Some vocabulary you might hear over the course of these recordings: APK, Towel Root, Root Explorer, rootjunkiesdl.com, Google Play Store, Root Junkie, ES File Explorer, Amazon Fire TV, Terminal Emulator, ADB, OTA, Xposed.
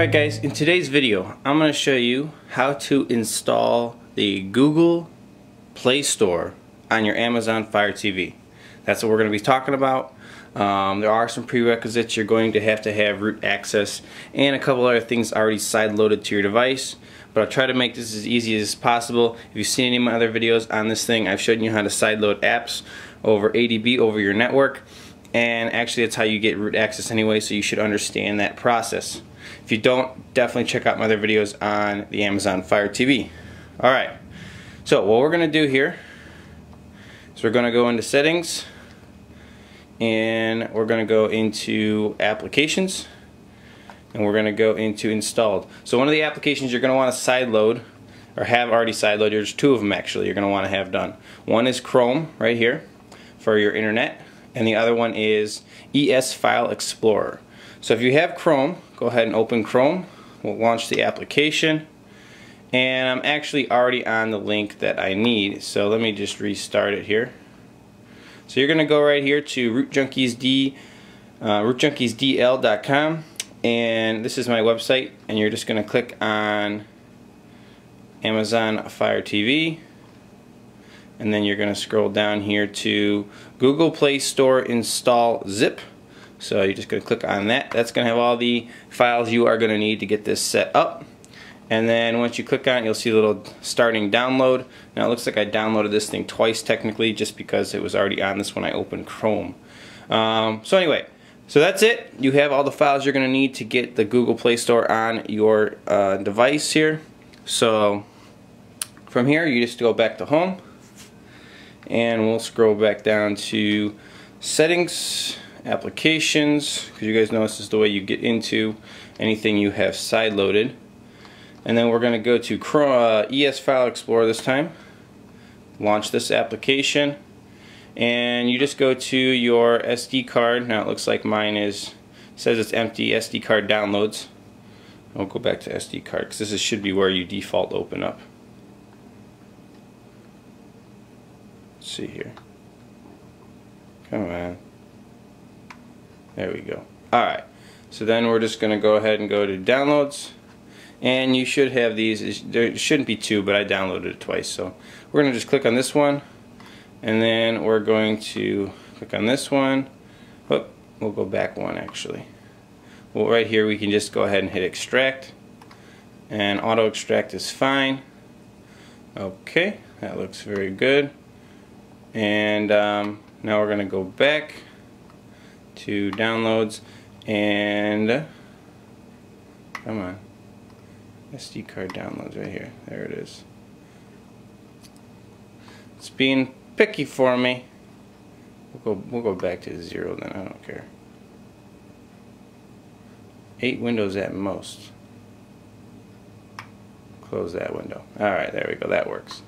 Alright guys, in today's video I'm going to show you how to install the Google Play Store on your Amazon Fire TV. That's what we're going to be talking about. There are some prerequisites. You're going to have root access and a couple other things already sideloaded to your device, but I'll try to make this as easy as possible. If you've seen any of my other videos on this thing, I've shown you how to sideload apps over ADB over your network, and actually that's how you get root access anyway, so you should understand that process. If you don't, definitely check out my other videos on the Amazon Fire TV. Alright, so what we're going to do here is we're going to go into settings and we're going to go into applications and we're going to go into installed. So one of the applications you're going to want to sideload or have already sideloaded, there's two of them actually you're going to want to have done. One is Chrome right here for your internet, and the other one is ES File Explorer. So if you have Chrome, go ahead and open Chrome. We'll launch the application, and I'm actually already on the link that I need, so let me just restart it here. So you're gonna go right here to rootjunkiesdl.com, and this is my website, and you're just gonna click on Amazon Fire TV, and then you're gonna scroll down here to Google Play Store install zip. So you're just going to click on that. That's going to have all the files you are going to need to get this set up. And then once you click on it, you'll see a little starting download. Now it looks like I downloaded this thing twice technically, just because it was already on this when I opened Chrome. So anyway, so that's it. You have all the files you're going to need to get the Google Play Store on your device here. So from here you just go back to home, and we'll scroll back down to settings, applications, because you guys know this is the way you get into anything you have sideloaded. And then we're going to go to Chrome, ES File Explorer this time, launch this application, and you just go to your SD card. Now it looks like mine is, says it's empty, SD card downloads. I'll go back to SD card because this should be where you default open up. Let's see here. Come on. There we go. Alright, so then we're just going to go ahead and go to downloads, and you should have these. There shouldn't be two, but I downloaded it twice, so we're going to just click on this one, and then we're going to click on this one. Oh, we'll go back one actually. Well, right here we can just go ahead and hit extract, and auto extract is fine. Okay, that looks very good. And now we're going to go back to downloads, and come on, SD card downloads right here. There it is. It's being picky for me. We'll go back to zero then, I don't care. 8 windows at most. Close that window. Alright, there we go, that works.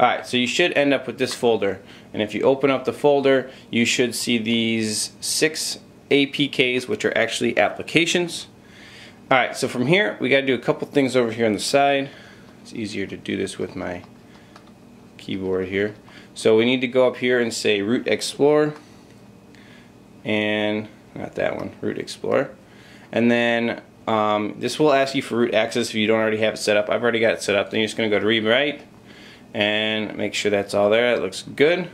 Alright, so you should end up with this folder, and if you open up the folder you should see these 6 APKs, which are actually applications. Alright, so from here we gotta do a couple things over here on the side. It's easier to do this with my keyboard here. So we need to go up here and say Root Explorer, and not that one, Root Explorer, and then this will ask you for root access if you don't already have it set up. I've already got it set up. Then you're just gonna go to read and write, and make sure that's all there. It looks good,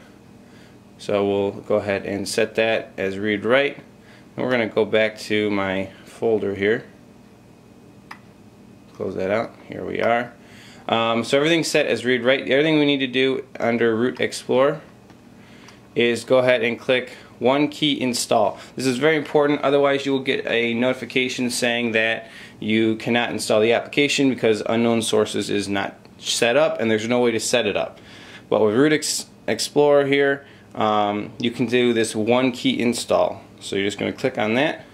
so we'll go ahead and set that as read write, and we're gonna go back to my folder here, close that out. Here we are. So everything's set as read write. Everything we need to do under Root Explorer is go ahead and click one key install. This is very important, otherwise you will get a notification saying that you cannot install the application because unknown sources is not set up, and there's no way to set it up. But with Root Explorer here, you can do this one key install. So you're just going to click on that,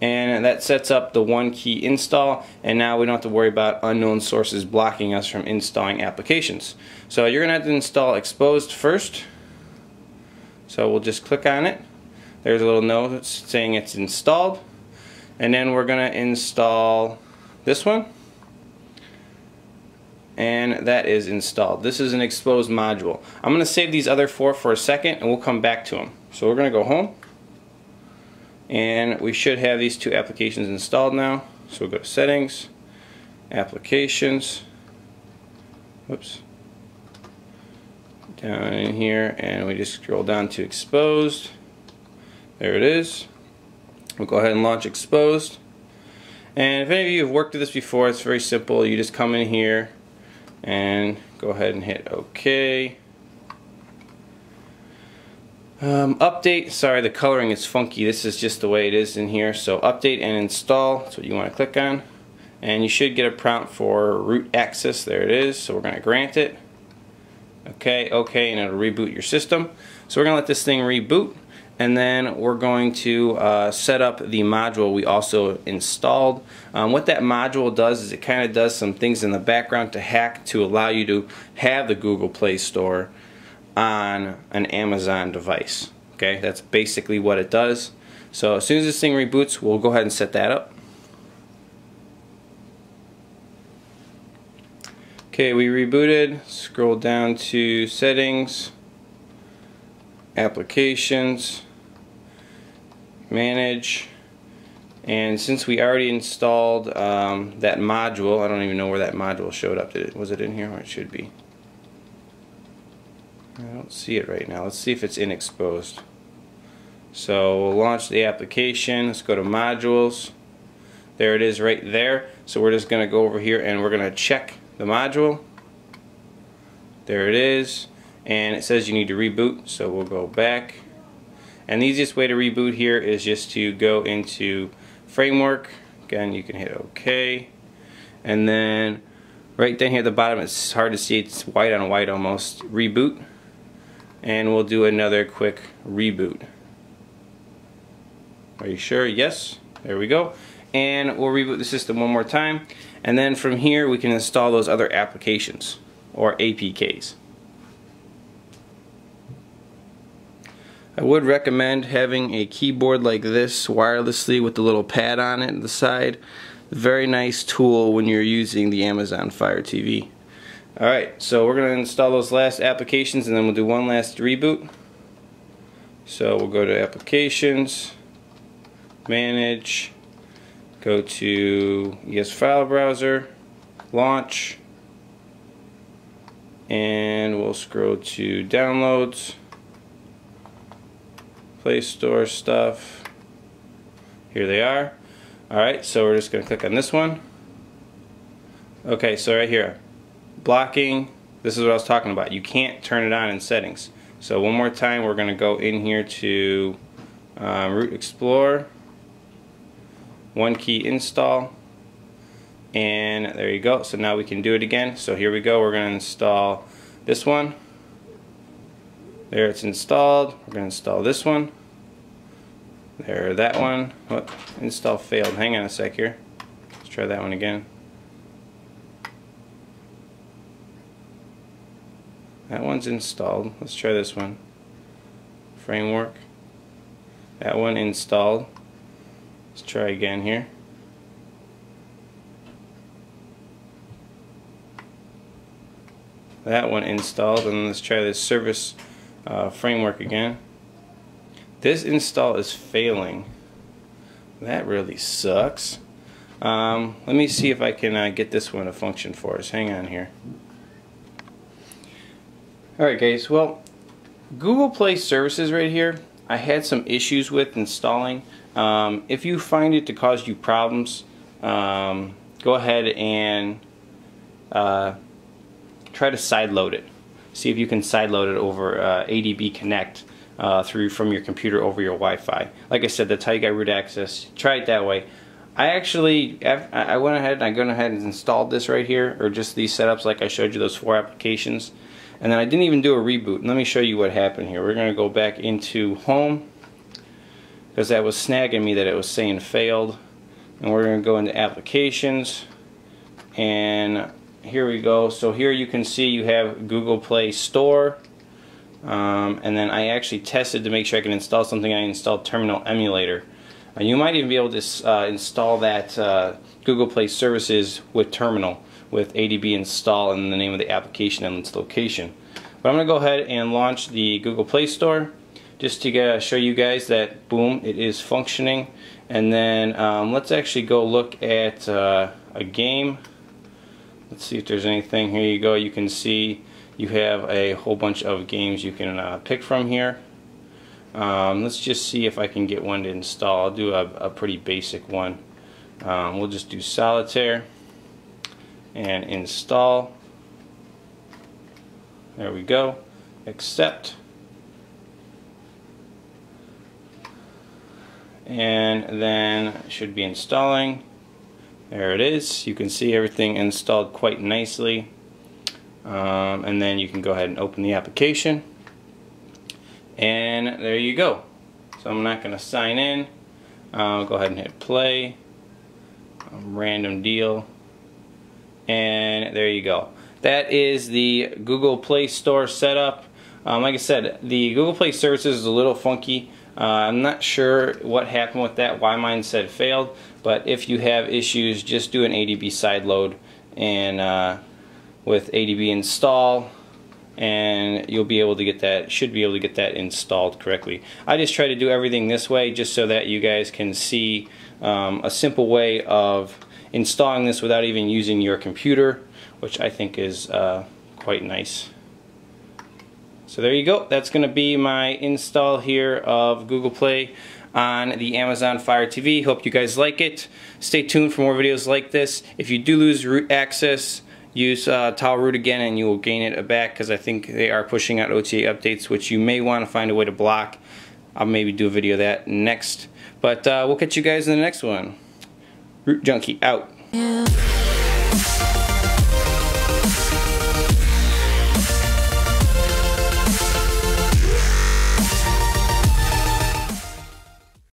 and that sets up the one key install, and now we don't have to worry about unknown sources blocking us from installing applications. So you're going to have to install Xposed first, so we'll just click on it. There's a little note saying it's installed, and then we're going to install this one, and that is installed. This is an Xposed module. I'm going to save these other 4 for a second, and we'll come back to them. So we're going to go home, and we should have these two applications installed now. So we'll go to Settings, Applications, whoops, down in here, and we just scroll down to Xposed. There it is. We'll go ahead and launch Xposed. And if any of you have worked with this before, it's very simple. You just come in here and go ahead and hit OK. Update. Sorry, the coloring is funky. This is just the way it is in here. So update and install. That's what you want to click on. And you should get a prompt for root access. There it is. So we're going to grant it. Okay, okay, and it'll reboot your system. So we're going to let this thing reboot, and then we're going to set up the module we also installed. What that module does is it kind of does some things in the background to hack to allow you to have the Google Play Store on an Amazon device. Okay, that's basically what it does. So as soon as this thing reboots, we'll go ahead and set that up. Okay, we rebooted. Scroll down to Settings, Applications, Manage, and since we already installed that module, I don't even know where that module showed up. Was it in here? Or it should be. I don't see it right now. Let's see if it's in Xposed. So we'll launch the application. Let's go to Modules. There it is right there. So we're just going to go over here and we're going to check the module. There it is, and it says you need to reboot, so we'll go back. And the easiest way to reboot here is just to go into Framework. Again, you can hit OK, and then right down here at the bottom, it's hard to see, it's white on white almost, Reboot, and we'll do another quick reboot. Are you sure? Yes, there we go. And we'll reboot the system one more time, and then from here we can install those other applications, or APKs. I would recommend having a keyboard like this wirelessly with the little pad on it on the side. Very nice tool when you're using the Amazon Fire TV. Alright, so we're going to install those last applications and then we'll do one last reboot. So we'll go to Applications, Manage, go to ES File Browser, Launch, and we'll scroll to Downloads, Play Store stuff. Here they are. Alright, so we're just going to click on this one. Okay, so right here, blocking, this is what I was talking about. You can't turn it on in settings. So one more time, we're going to go in here to Root Explorer, one key install, and there you go. So now we can do it again. So here we go, we're going to install this one. There, it's installed. We're going to install this one. There, that one. Oh, install failed. Hang on a sec here. Let's try that one again. That one's installed. Let's try this one. Framework. That one installed. Let's try again here. That one installed, and let's try this service framework again. This install is failing. That really sucks. Let me see if I can get this one to function for us. Hang on here. Alright guys, well, Google Play Services right here, I had some issues with installing. If you find it to cause you problems, go ahead and try to sideload it. See if you can sideload it over ADB Connect from your computer over your Wi-Fi. Like I said, that's how you got root access. Try it that way. I actually, I went ahead and installed this right here, or just these setups like I showed you, those four applications. And then I didn't even do a reboot. Let me show you what happened here. We're going to go back into Home, because that was snagging me that it was saying failed. And we're going to go into Applications, and here we go. So here you can see you have Google Play Store, and then I actually tested to make sure I can install something. I installed Terminal Emulator. You might even be able to install that Google Play Services with Terminal, with ADB install and the name of the application and its location. But I'm going to go ahead and launch the Google Play Store. just to show you guys that boom, it is functioning. And then let's actually go look at a game. Let's see if there's anything. Here you go. You can see you have a whole bunch of games you can pick from here. Let's just see if I can get one to install. I'll do a pretty basic one. We'll just do solitaire and install. There we go. Accept. And then should be installing. There it is. You can see everything installed quite nicely. And then you can go ahead and open the application. And there you go. So I'm not going to sign in. I'll go ahead and hit play. Random deal. And there you go. That is the Google Play Store setup. Like I said, the Google Play services is a little funky. I'm not sure what happened with that, why mine said failed, but if you have issues, just do an ADB side load and with ADB install, and you'll be able to get that, should be able to get that installed correctly. I just try to do everything this way just so that you guys can see a simple way of installing this without even using your computer, which I think is quite nice. So there you go. That's going to be my install here of Google Play on the Amazon Fire TV. Hope you guys like it. Stay tuned for more videos like this. If you do lose root access, use Towel Root again and you will gain it back, because I think they are pushing out OTA updates, which you may want to find a way to block. I'll maybe do a video of that next. But we'll catch you guys in the next one. Root Junkie out.